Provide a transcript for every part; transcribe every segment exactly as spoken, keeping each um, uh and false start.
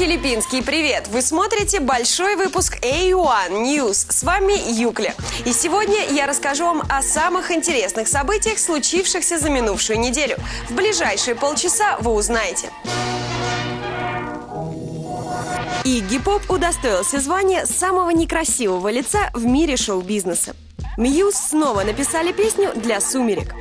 филиппинский привет! Вы смотрите большой выпуск эй один News. С вами Юкля. И сегодня я расскажу вам о самых интересных событиях, случившихся за минувшую неделю. В ближайшие полчаса вы узнаете. Игги Поп удостоился звания самого некрасивого лица в мире шоу-бизнеса. Мьюз снова написали песню для «Сумерек».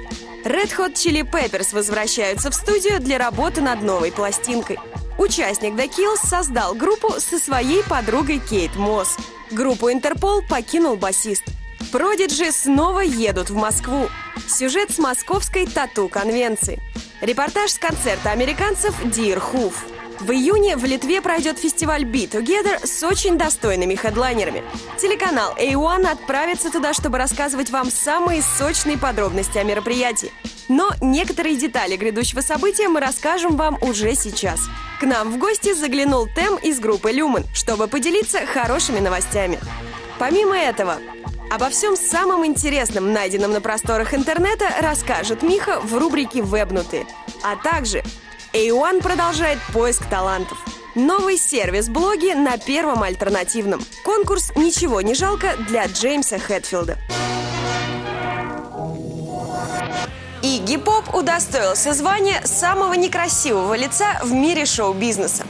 Red Hot Chili Peppers возвращаются в студию для работы над новой пластинкой. Участник The Kills создал группу со своей подругой Кейт Мосс. Группу Interpol покинул басист. Prodigy снова едут в Москву. Сюжет с московской тату-конвенции. Репортаж с концерта американцев Deerhoof. В июне в Литве пройдет фестиваль би ту гедер с очень достойными хедлайнерами. Телеканал эй один отправится туда, чтобы рассказывать вам самые сочные подробности о мероприятии. Но некоторые детали грядущего события мы расскажем вам уже сейчас. К нам в гости заглянул Тэм из группы «Люмен», чтобы поделиться хорошими новостями. Помимо этого, обо всем самом интересном, найденном на просторах интернета, расскажет Миха в рубрике «Вебнутые». А также эй один продолжает поиск талантов. Новый сервис блоги на первом альтернативном. Конкурс «Ничего не жалко» для Джеймса Хэтфилда. Игги Поп удостоился звания самого некрасивого лица в мире шоу-бизнеса.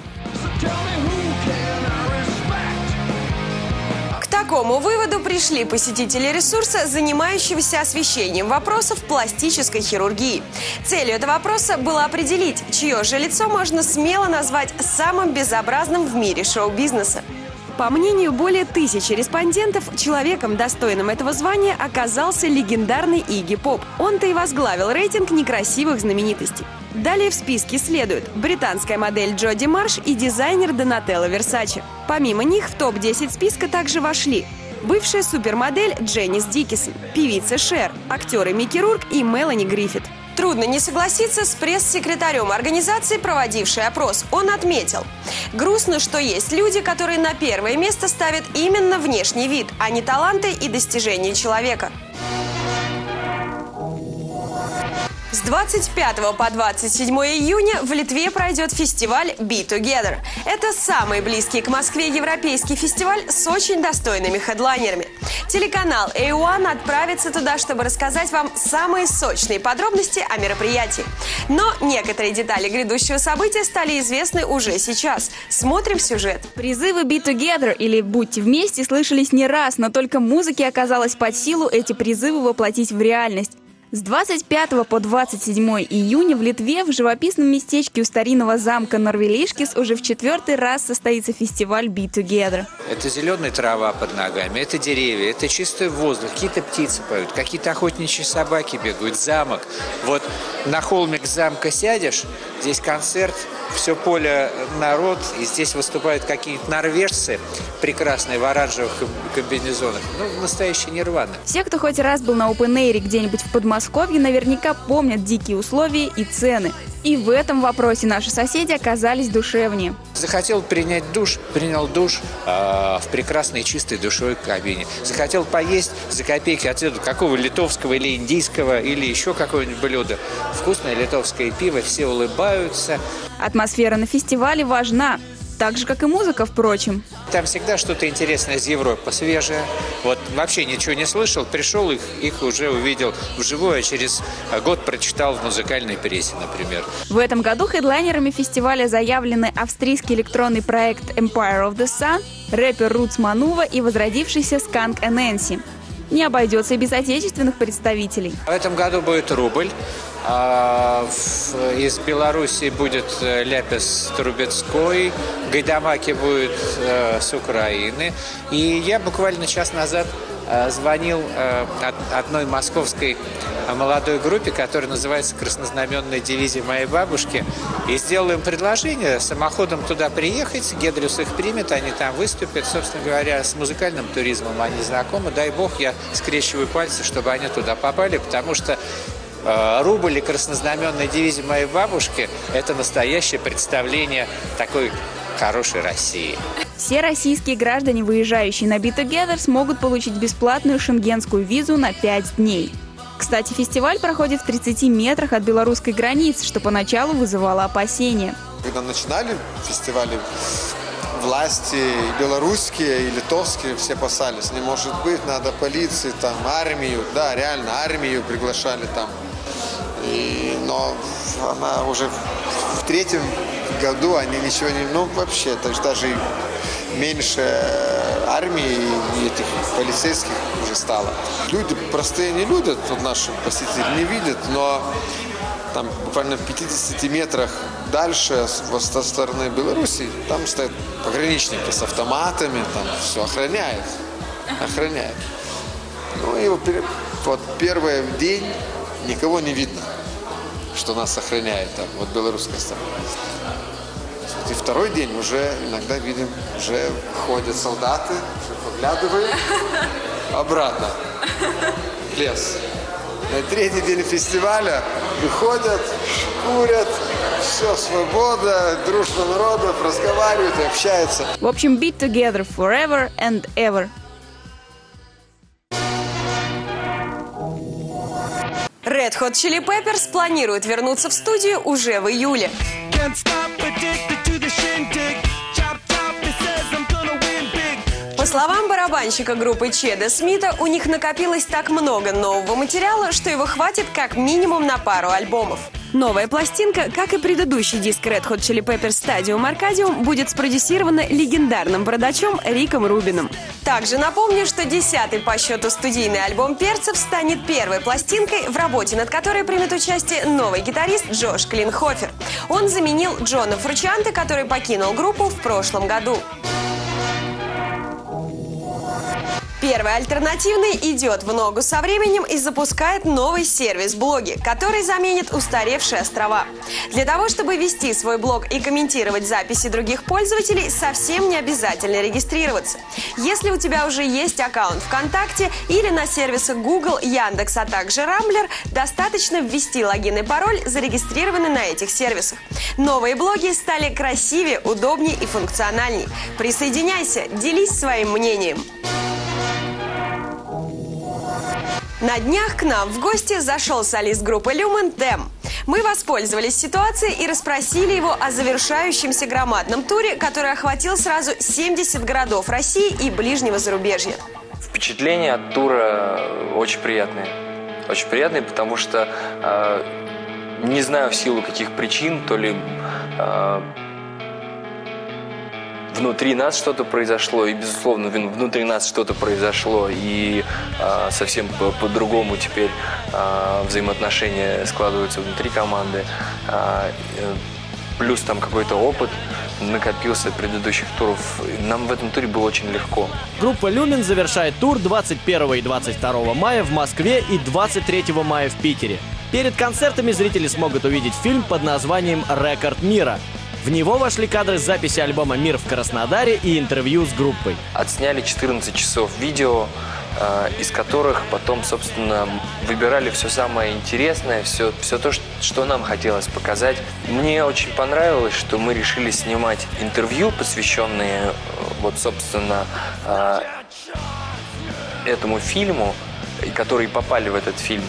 К такому выводу пришли посетители ресурса, занимающегося освещением вопросов пластической хирургии. Целью этого опроса было определить, чье же лицо можно смело назвать самым безобразным в мире шоу-бизнеса. По мнению более тысячи респондентов, человеком, достойным этого звания, оказался легендарный Игги Поп. Он-то и возглавил рейтинг некрасивых знаменитостей. Далее в списке следуют британская модель Джоди Марш и дизайнер Донателла Версаче. Помимо них в топ десять списка также вошли бывшая супермодель Дженнис Дикисон, певица Шер, актеры Микки Рурк и Мелани Гриффит. Трудно не согласиться с пресс-секретарем организации, проводившей опрос. Он отметил: грустно, что есть люди, которые на первое место ставят именно внешний вид, а не таланты и достижения человека. С двадцать пятого по двадцать седьмое июня в Литве пройдет фестиваль би ту гедер. Это самый близкий к Москве европейский фестиваль с очень достойными хедлайнерами. Телеканал эй один отправится туда, чтобы рассказать вам самые сочные подробности о мероприятии. Но некоторые детали грядущего события стали известны уже сейчас. Смотрим сюжет. Призывы би ту гедер или «Будьте вместе» слышались не раз, но только музыке оказалось под силу эти призывы воплотить в реальность. С двадцать пятого по двадцать седьмое июня в Литве в живописном местечке у старинного замка Норвилишкис уже в четвертый раз состоится фестиваль би ту гедер. Это зеленая трава под ногами, это деревья, это чистый воздух, какие-то птицы поют, какие-то охотничьи собаки бегают, замок. Вот на холмик замка сядешь, здесь концерт, все поле народ, и здесь выступают какие-то норвежцы прекрасные в оранжевых комбинезонах. Ну, настоящие Нирваны. Все, кто хоть раз был на опен-эйре где-нибудь в Подмосковье, Московье наверняка помнят дикие условия и цены. И в этом вопросе наши соседи оказались душевнее. Захотел принять душ, принял душ э, в прекрасной чистой душевой кабине. Захотел поесть за копейки отсюда какого литовского или индийского или еще какого-нибудь блюда. Вкусное литовское пиво, все улыбаются. Атмосфера на фестивале важна. Так же, как и музыка, впрочем. Там всегда что-то интересное из Европы, свежее. Вот вообще ничего не слышал, пришел, их, их уже увидел вживую, а через год прочитал в музыкальной прессе, например. В этом году хедлайнерами фестиваля заявлены австрийский электронный проект Empire of the Sun, рэпер Рутс Манува и возродившийся Сканк Эннси. Не обойдется и без отечественных представителей. В этом году будет «Рубль». А из Беларуси будет Ляпис Трубецкой, Гайдамаки будет с Украины. И я буквально час назад звонил одной московской молодой группе, которая называется «Краснознаменная дивизия моей бабушки», и сделал им предложение самоходом туда приехать, Гедрюс их примет, они там выступят. Собственно говоря, с музыкальным туризмом они знакомы. Дай бог, я скрещиваю пальцы, чтобы они туда попали, потому что «Рубль» и «Краснознаменная дивизия моей бабушки» – это настоящее представление такой хорошей России. Все российские граждане, выезжающие на би ту гедер, смогут получить бесплатную шенгенскую визу на пять дней. Кстати, фестиваль проходит в тридцати метрах от белорусской границы, что поначалу вызывало опасения. Когда начинали фестивали власти и белорусские, и литовские все опасались. Не может быть, надо полиции, там, армию. Да, реально, армию приглашали там. И, но она уже в третьем году они ничего не... Ну, вообще, то есть даже меньше армии и этих полицейских уже стало. Люди простые не любят, вот наши посетители не видят, но... Там буквально в пятидесяти метрах дальше, со стороны Беларуси, там стоят пограничники с автоматами, там все охраняет, охраняет. Ну и вот первый день никого не видно, что нас охраняет там, вот белорусская сторона. И второй день уже иногда видим, уже ходят солдаты, поглядывают обратно в лес. На третий день фестиваля выходят, курят, все, свобода, дружба народов, разговаривают и общаются. В общем, Be2gether forever and ever. Red Hot Chili Peppers планирует вернуться в студию уже в июле. По словам барабанщика группы Чеда Смита, у них накопилось так много нового материала, что его хватит как минимум на пару альбомов. Новая пластинка, как и предыдущий диск Red Hot Chili Peppers Stadium Arcadium, будет спродюсирована легендарным бородачом Риком Рубином. Также напомню, что десятый по счету студийный альбом «Перцев» станет первой пластинкой, в работе над которой примет участие новый гитарист Джош Клинхофер. Он заменил Джона Фручанте, который покинул группу в прошлом году. Первый альтернативный идет в ногу со временем и запускает новый сервис блоги, который заменит устаревшие острова. Для того, чтобы вести свой блог и комментировать записи других пользователей, совсем не обязательно регистрироваться. Если у тебя уже есть аккаунт ВКонтакте или на сервисах Google, Яндекс, а также Рамблер, достаточно ввести логин и пароль, зарегистрированный на этих сервисах. Новые блоги стали красивее, удобнее и функциональнее. Присоединяйся, делись своим мнением. На днях к нам в гости зашел солист группы «Люмен» Тэм. Мы воспользовались ситуацией и расспросили его о завершающемся громадном туре, который охватил сразу семьдесят городов России и ближнего зарубежья. Впечатления от тура очень приятные. Очень приятные, потому что, э, не знаю в силу каких причин, то ли... Э, Внутри нас что-то произошло, и, безусловно, внутри нас что-то произошло, и э, совсем по-другому теперь э, взаимоотношения складываются внутри команды. Э, плюс там какой-то опыт накопился от предыдущих туров. Нам в этом туре было очень легко. Группа «Люмен» завершает тур двадцать первого и двадцать второго мая в Москве и двадцать третьего мая в Питере. Перед концертами зрители смогут увидеть фильм под названием «Рекорд мира». В него вошли кадры с записи альбома «Мир в Краснодаре» и интервью с группой. Отсняли четырнадцать часов видео, из которых потом, собственно, выбирали все самое интересное, все, все то, что нам хотелось показать. Мне очень понравилось, что мы решили снимать интервью, посвященные, вот, собственно, этому фильму, которые попали в этот фильм,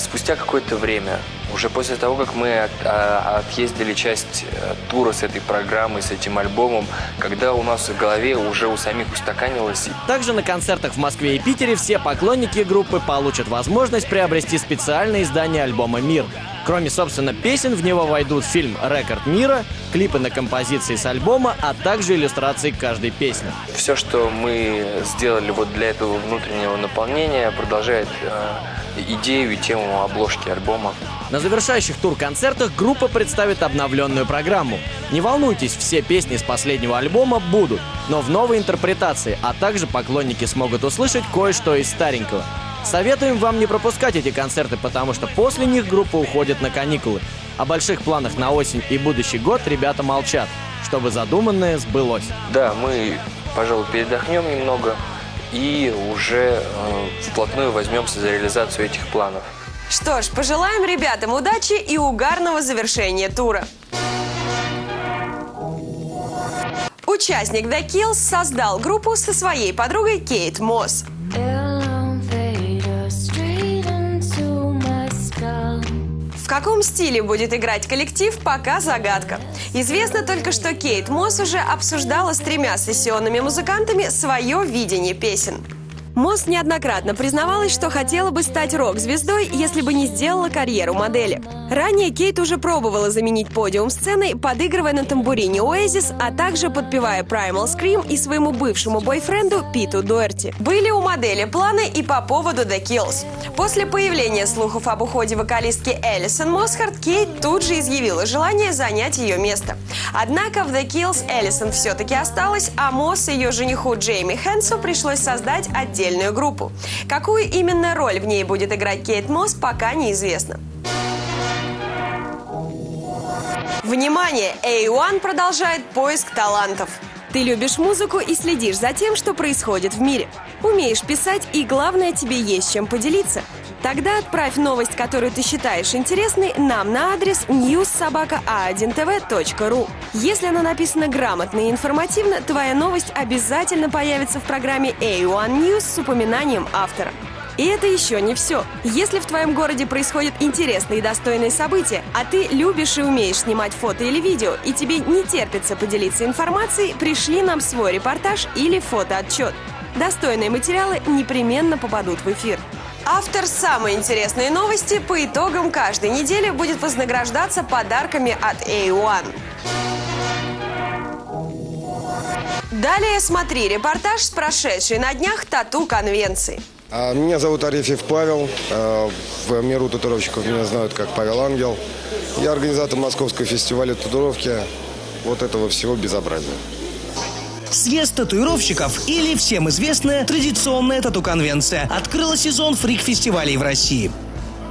спустя какое-то время. Уже после того, как мы отъездили часть тура с этой программой, с этим альбомом, когда у нас в голове уже у самих устаканилось. Также на концертах в Москве и Питере все поклонники группы получат возможность приобрести специальное издание альбома «Мир». Кроме, собственно, песен, в него войдут фильм «Рекорд мира», клипы на композиции с альбома, а также иллюстрации каждой песни. Все, что мы сделали вот для этого внутреннего наполнения, продолжает э, идею и тему обложки альбома. На завершающих тур-концертах группа представит обновленную программу. Не волнуйтесь, все песни с последнего альбома будут, но в новой интерпретации, а также поклонники смогут услышать кое-что из старенького. Советуем вам не пропускать эти концерты, потому что после них группа уходит на каникулы. О больших планах на осень и будущий год ребята молчат, чтобы задуманное сбылось. Да, мы, пожалуй, передохнем немного и уже э, вплотную возьмемся за реализацию этих планов. Что ж, пожелаем ребятам удачи и угарного завершения тура. Участник The Kills создал группу со своей подругой Кейт Мосс. В каком стиле будет играть коллектив, пока загадка. Известно только, что Кейт Мосс уже обсуждала с тремя сессионными музыкантами свое видение песен. Мосс неоднократно признавалась, что хотела бы стать рок-звездой, если бы не сделала карьеру модели. Ранее Кейт уже пробовала заменить подиум сцены, подыгрывая на тамбурине Оазис, а также подпевая Primal Scream и своему бывшему бойфренду Питу Дуэрти. Были у модели планы и по поводу The Kills. После появления слухов об уходе вокалистки Элисон Мосхарт, Кейт тут же изъявила желание занять ее место. Однако в The Kills Элисон все-таки осталась, а Мосс и ее жениху Джейми Хэнсу пришлось создать отдельный группу. Какую именно роль в ней будет играть Кейт Мосс, пока неизвестно. Внимание! эй один продолжает поиск талантов. Ты любишь музыку и следишь за тем, что происходит в мире. Умеешь писать и, главное, тебе есть чем поделиться. Тогда отправь новость, которую ты считаешь интересной, нам на адрес ньюс собака а один тэ вэ точка ру. Если она написана грамотно и информативно, твоя новость обязательно появится в программе эй один News с упоминанием автора. И это еще не все. Если в твоем городе происходят интересные и достойные события, а ты любишь и умеешь снимать фото или видео, и тебе не терпится поделиться информацией, пришли нам свой репортаж или фотоотчет. Достойные материалы непременно попадут в эфир. Автор самой интересной новости по итогам каждой недели будет вознаграждаться подарками от эй один. Далее смотри репортаж с прошедшей на днях тату-конвенции. Меня зовут Арефьев Павел, в миру татуировщиков меня знают как Павел Ангел. Я организатор Московского фестиваля татуировки вот этого всего безобразия. Съезд татуировщиков, или всем известная традиционная тату-конвенция, открыла сезон фрик-фестивалей в России.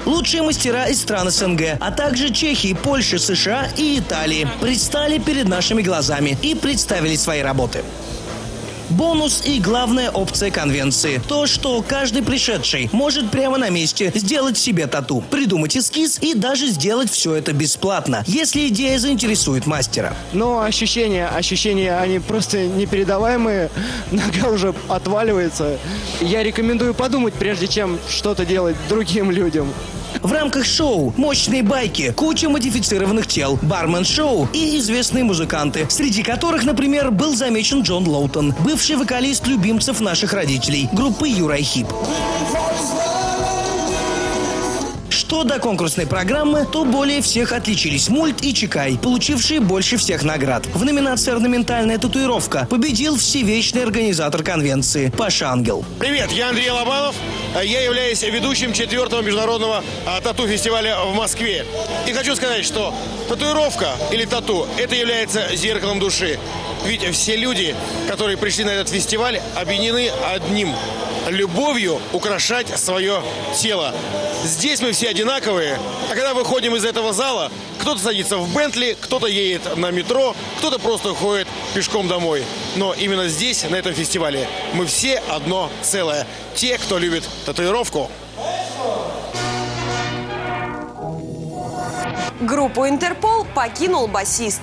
Лучшие мастера из стран СНГ, а также Чехии, Польши, США и Италии предстали перед нашими глазами и представили свои работы. Бонус и главная опция конвенции – то, что каждый пришедший может прямо на месте сделать себе тату, придумать эскиз и даже сделать все это бесплатно, если идея заинтересует мастера. Но ощущения, ощущения, они просто непередаваемые, нога уже отваливается. Я рекомендую подумать, прежде чем что-то делать другим людям. В рамках шоу мощные байки, куча модифицированных тел, бармен-шоу и известные музыканты, среди которых, например, был замечен Джон Лоутон, бывший вокалист любимцев наших родителей, группы Юрайхип. Что до конкурсной программы, то более всех отличились Мульт и Чекай, получившие больше всех наград. В номинации «Орнаментальная татуировка» победил всевечный организатор конвенции Паша Ангел. Привет, я Андрей Лобанов. Я являюсь ведущим четвертого международного тату-фестиваля в Москве. И хочу сказать, что татуировка или тату – это является зеркалом души. Ведь все люди, которые пришли на этот фестиваль, объединены одним – любовью украшать свое тело. Здесь мы все одинаковые, а когда выходим из этого зала, кто-то садится в Бентли, кто-то едет на метро, кто-то просто ходит пешком домой. Но именно здесь, на этом фестивале, мы все одно целое. Те, кто любит татуировку. Группу Интерпол покинул басист.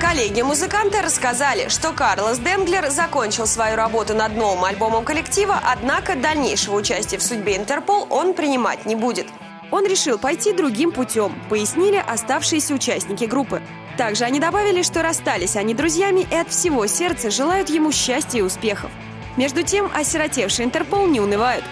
Коллеги-музыканты рассказали, что Карлос Денглер закончил свою работу над новым альбомом коллектива, однако дальнейшего участия в судьбе Интерпол он принимать не будет. Он решил пойти другим путем, пояснили оставшиеся участники группы. Также они добавили, что расстались они друзьями и от всего сердца желают ему счастья и успехов. Между тем, осиротевший Интерпол не унывают.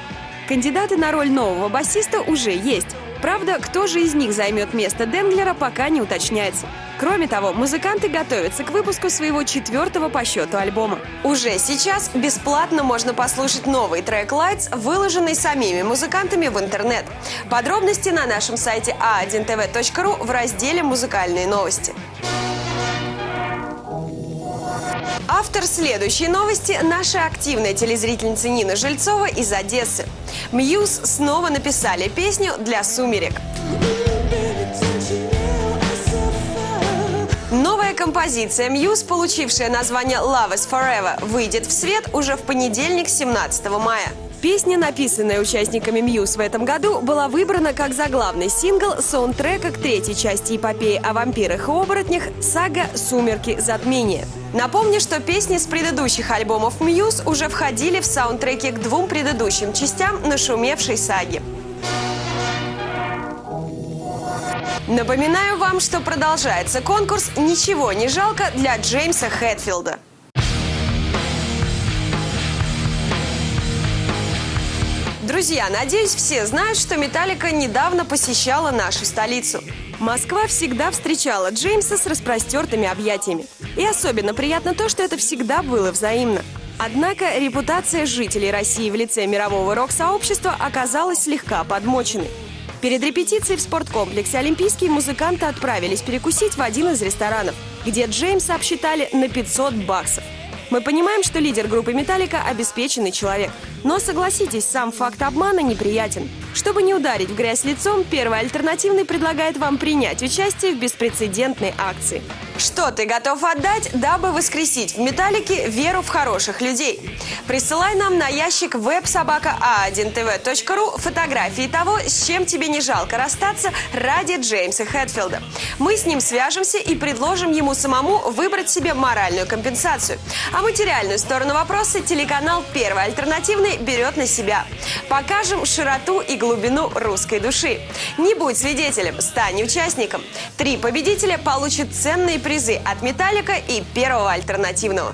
Кандидаты на роль нового басиста уже есть. Правда, кто же из них займет место Денглера, пока не уточняется. Кроме того, музыканты готовятся к выпуску своего четвертого по счету альбома. Уже сейчас бесплатно можно послушать новый трек «Lights», выложенный самими музыкантами в интернет. Подробности на нашем сайте а один тэ вэ точка ру в разделе «Музыкальные новости». Автор следующей новости – наша активная телезрительница Нина Жильцова из Одессы. Muse снова написали песню для «Сумерек». Новая композиция Muse, получившая название «Love is Forever», выйдет в свет уже в понедельник, семнадцатого мая. Песня, написанная участниками Muse в этом году, была выбрана как заглавный сингл саундтрека к третьей части эпопеи о вампирах и оборотнях «Сага. Сумерки. Затмение». Напомню, что песни с предыдущих альбомов Muse уже входили в саундтреки к двум предыдущим частям нашумевшей саги. Напоминаю вам, что продолжается конкурс «Ничего не жалко» для Джеймса Хэтфилда. Друзья, надеюсь, все знают, что Металлика недавно посещала нашу столицу. Москва всегда встречала Джеймса с распростертыми объятиями. И особенно приятно то, что это всегда было взаимно. Однако репутация жителей России в лице мирового рок-сообщества оказалась слегка подмоченной. Перед репетицией в спорткомплексе «Олимпийский» музыканты отправились перекусить в один из ресторанов, где Джеймса обсчитали на пятьсот баксов. Мы понимаем, что лидер группы «Металлика» – обеспеченный человек. Но, согласитесь, сам факт обмана неприятен. Чтобы не ударить в грязь лицом, первый альтернативный предлагает вам принять участие в беспрецедентной акции. Что ты готов отдать, дабы воскресить в «Металлике» веру в хороших людей? Присылай нам на ящик веб собака а один тэ вэ точка ру фотографии того, с чем тебе не жалко расстаться ради Джеймса Хэтфилда. Мы с ним свяжемся и предложим ему самому выбрать себе моральную компенсацию. А материальную сторону вопроса телеканал «Первый альтернативный» берет на себя. Покажем широту и глубину русской души. Не будь свидетелем, стань участником. Три победителя получат ценные призы от «Металлика» и «Первого альтернативного».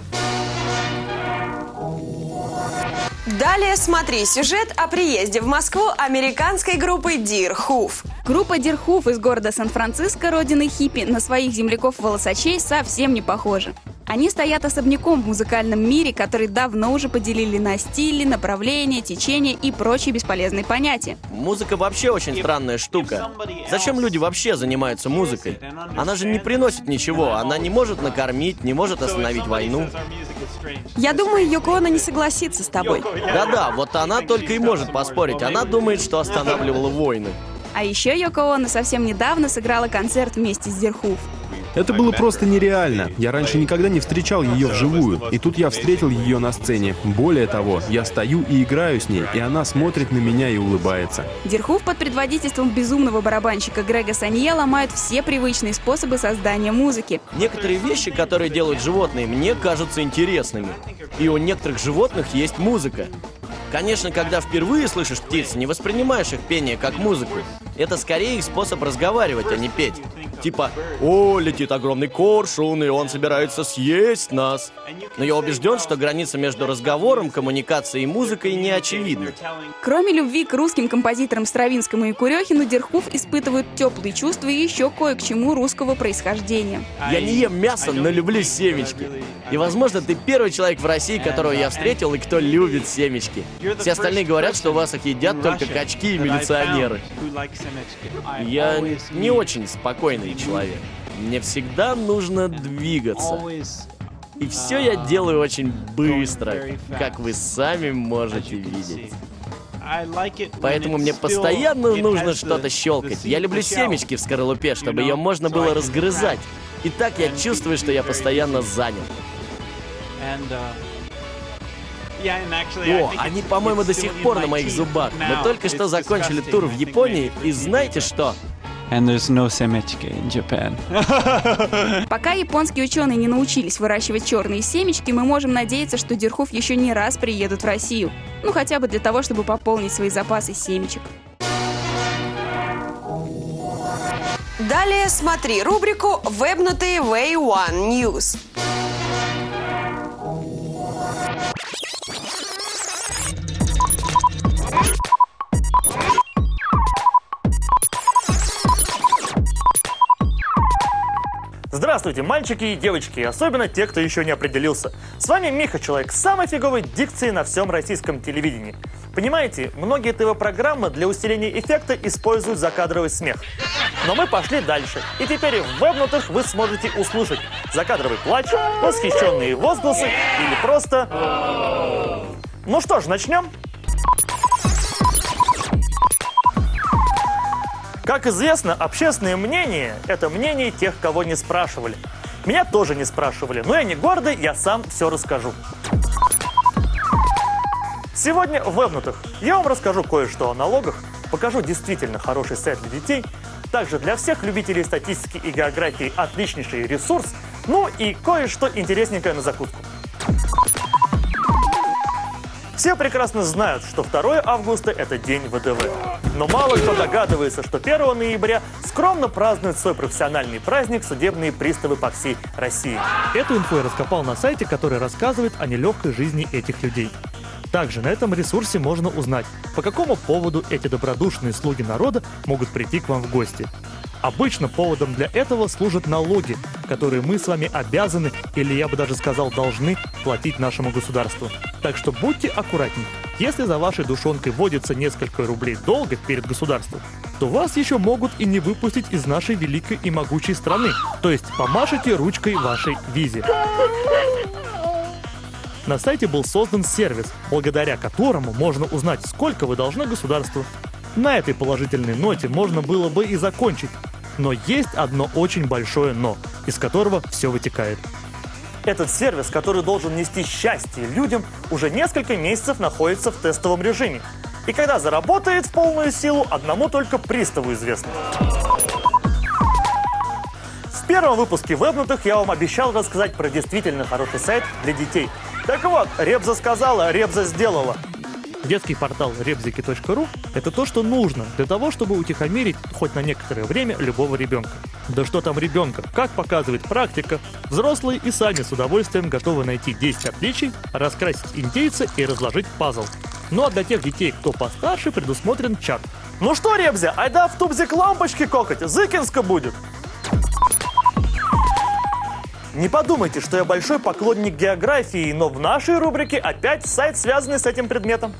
Далее смотри сюжет о приезде в Москву американской группы Deerhoof. Группа Deerhoof из города Сан-Франциско, родины хиппи, на своих земляков-волосачей совсем не похожа. Они стоят особняком в музыкальном мире, который давно уже поделили на стили, направления, течения и прочие бесполезные понятия. Музыка вообще очень странная штука. Зачем люди вообще занимаются музыкой? Она же не приносит ничего, она не может накормить, не может остановить войну. Я думаю, Йоко Оно не согласится с тобой. Да-да, вот она только и может поспорить. Она думает, что останавливала войны. А еще Йоко Оно совсем недавно сыграла концерт вместе с Deerhoof. Это было просто нереально. Я раньше никогда не встречал ее вживую. И тут я встретил ее на сцене. Более того, я стою и играю с ней, и она смотрит на меня и улыбается. Deerhoof под предводительством безумного барабанщика Грега Санье ломают все привычные способы создания музыки. Некоторые вещи, которые делают животные, мне кажутся интересными. И у некоторых животных есть музыка. Конечно, когда впервые слышишь птиц, не воспринимаешь их пение как музыку. Это скорее их способ разговаривать, а не петь. Типа, о, летит огромный коршун, и он собирается съесть нас. Но я убежден, что граница между разговором, коммуникацией и музыкой не очевидна. Кроме любви к русским композиторам Стравинскому и Курехину, Deerhoof испытывают теплые чувства и еще кое к чему русского происхождения. Я не ем мясо, но люблю семечки. И, возможно, ты первый человек в России, которого я встретил и кто любит семечки. Все остальные говорят, что у вас их едят только качки и милиционеры. Я не очень спокойный человек. Мне всегда нужно двигаться. И все я делаю очень быстро, как вы сами можете видеть. Поэтому мне постоянно нужно что-то щелкать. Я люблю семечки в скорлупе, чтобы ее можно было разгрызать. И так я чувствую, что я постоянно занят. О, они, по-моему, до сих пор на моих зубах. Мы только что закончили тур в Японии, и знаете что? And there's no семечки in Japan. Пока японские ученые не научились выращивать черные семечки, мы можем надеяться, что Deerhoof еще не раз приедут в Россию. Ну, хотя бы для того, чтобы пополнить свои запасы семечек. Далее смотри рубрику «Webнутые Way один News». Здравствуйте, мальчики и девочки, особенно те, кто еще не определился. С вами Миха, человек с самой фиговой дикцией на всем российском телевидении. Понимаете, многие тэ вэ-программы для усиления эффекта используют закадровый смех. Но мы пошли дальше, и теперь в «Вебнутых» вы сможете услышать закадровый плач, восхищенные возгласы или просто... Ну что ж, начнем. Как известно, общественное мнение – это мнение тех, кого не спрашивали. Меня тоже не спрашивали, но я не гордый, я сам все расскажу. Сегодня в «Вебнутых» я вам расскажу кое-что о налогах, покажу действительно хороший сайт для детей, также для всех любителей статистики и географии отличнейший ресурс, ну и кое-что интересненькое на закуску. В Все прекрасно знают, что второе августа – это день ВДВ. Но мало кто догадывается, что первого ноября скромно празднуют свой профессиональный праздник судебные приставы по всей России. Эту инфу я раскопал на сайте, который рассказывает о нелегкой жизни этих людей. Также на этом ресурсе можно узнать, по какому поводу эти добродушные слуги народа могут прийти к вам в гости. Обычно поводом для этого служат налоги, которые мы с вами обязаны, или я бы даже сказал, должны платить нашему государству. Так что будьте аккуратнее. Если за вашей душонкой водится несколько рублей долга перед государством, то вас еще могут и не выпустить из нашей великой и могучей страны. То есть помашите ручкой вашей визе. На сайте был создан сервис, благодаря которому можно узнать, сколько вы должны государству. На этой положительной ноте можно было бы и закончить. Но есть одно очень большое «но», из которого все вытекает. Этот сервис, который должен нести счастье людям, уже несколько месяцев находится в тестовом режиме. И когда заработает в полную силу, одному только приставу известно. В первом выпуске «Вебнутых» я вам обещал рассказать про действительно хороший сайт для детей. Так вот, Ребза сказала, Ребза сделала. Детский портал ребзики точка ру – это то, что нужно для того, чтобы утихомирить хоть на некоторое время любого ребенка. Да что там ребенка, как показывает практика, взрослые и сами с удовольствием готовы найти десять отличий, раскрасить индейца и разложить пазл. Ну а для тех детей, кто постарше, предусмотрен чат. Ну что, Ребзя, айда в тубзик лампочки кокать, зыкинска будет! Не подумайте, что я большой поклонник географии, но в нашей рубрике опять сайт, связанный с этим предметом.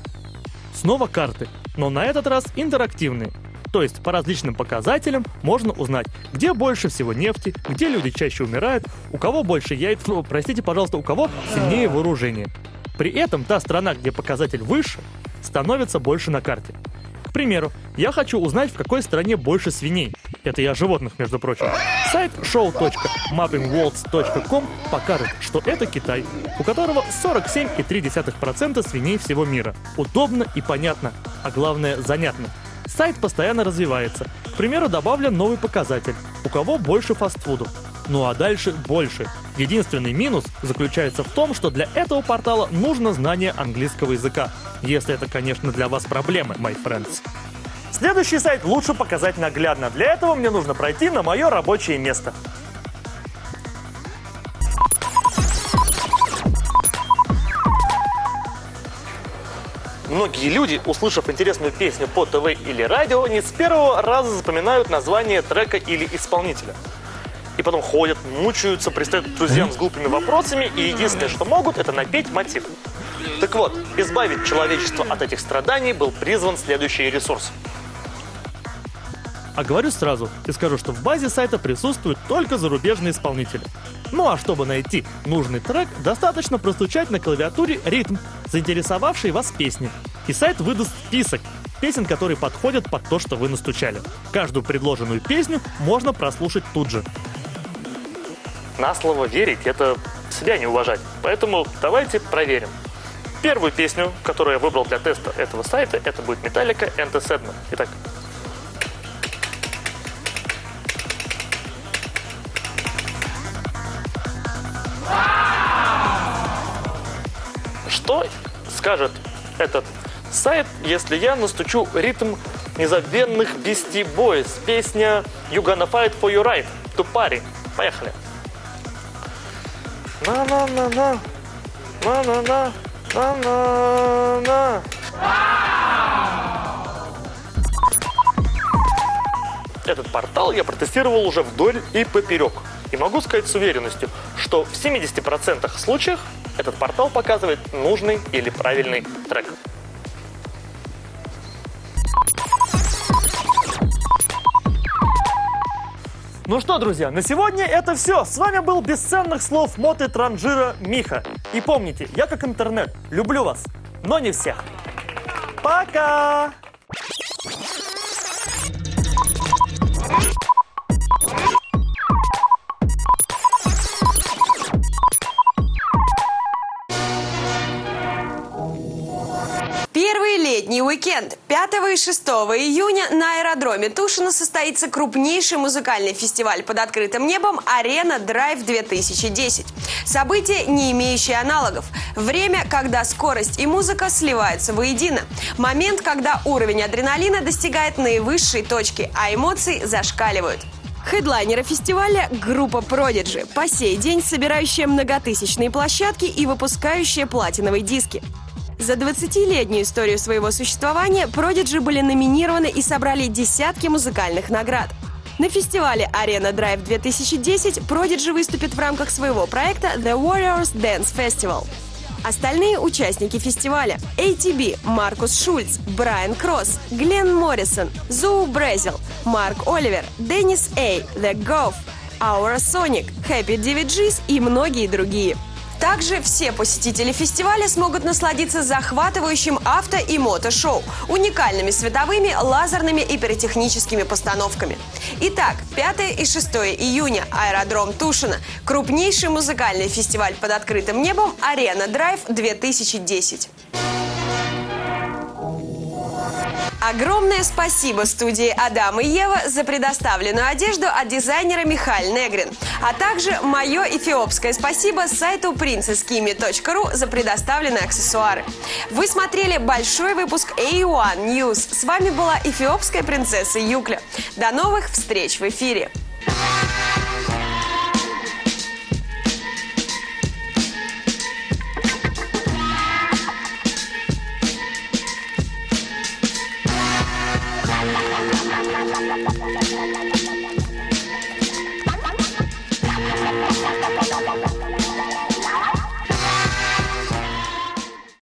Снова карты, но на этот раз интерактивные. То есть по различным показателям можно узнать, где больше всего нефти, где люди чаще умирают, у кого больше яиц, ну, простите, пожалуйста, у кого сильнее вооружение. При этом та страна, где показатель выше, становится больше на карте. К примеру, я хочу узнать, в какой стране больше свиней. Это я животных, между прочим. Сайт шоу точка мэппингворлдс точка ком покажет, что это Китай, у которого сорок семь и три десятых процента свиней всего мира. Удобно и понятно, а главное занятно. Сайт постоянно развивается. К примеру, добавлен новый показатель, у кого больше фастфуду. Ну а дальше больше. Единственный минус заключается в том, что для этого портала нужно знание английского языка. Если это, конечно, для вас проблемы, my friends. Следующий сайт лучше показать наглядно. Для этого мне нужно пройти на мое рабочее место. Многие люди, услышав интересную песню по ТВ или радио, не с первого раза запоминают название трека или исполнителя. И потом ходят, мучаются, пристают к друзьям с глупыми вопросами, и единственное, что могут, это напеть мотив. Так вот, избавить человечество от этих страданий был призван следующий ресурс. А говорю сразу и скажу, что в базе сайта присутствуют только зарубежные исполнители. Ну а чтобы найти нужный трек, достаточно простучать на клавиатуре ритм, заинтересовавший вас песни. И сайт выдаст список песен, которые подходят под то, что вы настучали. Каждую предложенную песню можно прослушать тут же. На слово верить – это себя не уважать, поэтому давайте проверим. Первую песню, которую я выбрал для теста этого сайта, это будет Metallica and the Sandman. Итак. Что скажет этот сайт, если я настучу ритм незабвенных Beastie Boys? Песня You Gonna Fight For Your Right to Party. Поехали. На-на-на-на, на-на-на, на-на-на. Этот портал я протестировал уже вдоль и поперек. И могу сказать с уверенностью, что в семидесяти процентах случаев этот портал показывает нужный или правильный трек. Ну что, друзья, на сегодня это все. С вами был бесценных слов мод и транжира Миха. И помните, я как интернет, люблю вас, но не всех. Пока! летний уикенд. пятого и шестого июня на аэродроме Тушино состоится крупнейший музыкальный фестиваль под открытым небом «Арена Драйв две тысячи десять». Событие, не имеющее аналогов. Время, когда скорость и музыка сливаются воедино. Момент, когда уровень адреналина достигает наивысшей точки, а эмоции зашкаливают. Хедлайнеры фестиваля – группа Prodigy, по сей день собирающая многотысячные площадки и выпускающая платиновые диски. За двадцатилетнюю историю своего существования Prodigy были номинированы и собрали десятки музыкальных наград. На фестивале «Арена Драйв две тысячи десять» Prodigy выступит в рамках своего проекта «The Warriors Dance Festival». Остальные участники фестиваля – эй ти би, Маркус Шульц, Брайан Кросс, Глен Моррисон, Зоу Брезил, Марк Оливер, Деннис Эй, The Gov, Aura Sonic, Happy ди ви джи и многие другие. Также все посетители фестиваля смогут насладиться захватывающим авто- и мото-шоу, уникальными световыми, лазерными и пиротехническими постановками. Итак, пятого и шестого июня, аэродром Тушино, крупнейший музыкальный фестиваль под открытым небом «Арена Драйв две тысячи десять». Огромное спасибо студии «Адам и Ева» за предоставленную одежду от дизайнера Михаил Негрин. А также мое эфиопское спасибо сайту принцесскими точка ру за предоставленные аксессуары. Вы смотрели большой выпуск эй один News. С вами была эфиопская принцесса Юкля. До новых встреч в эфире!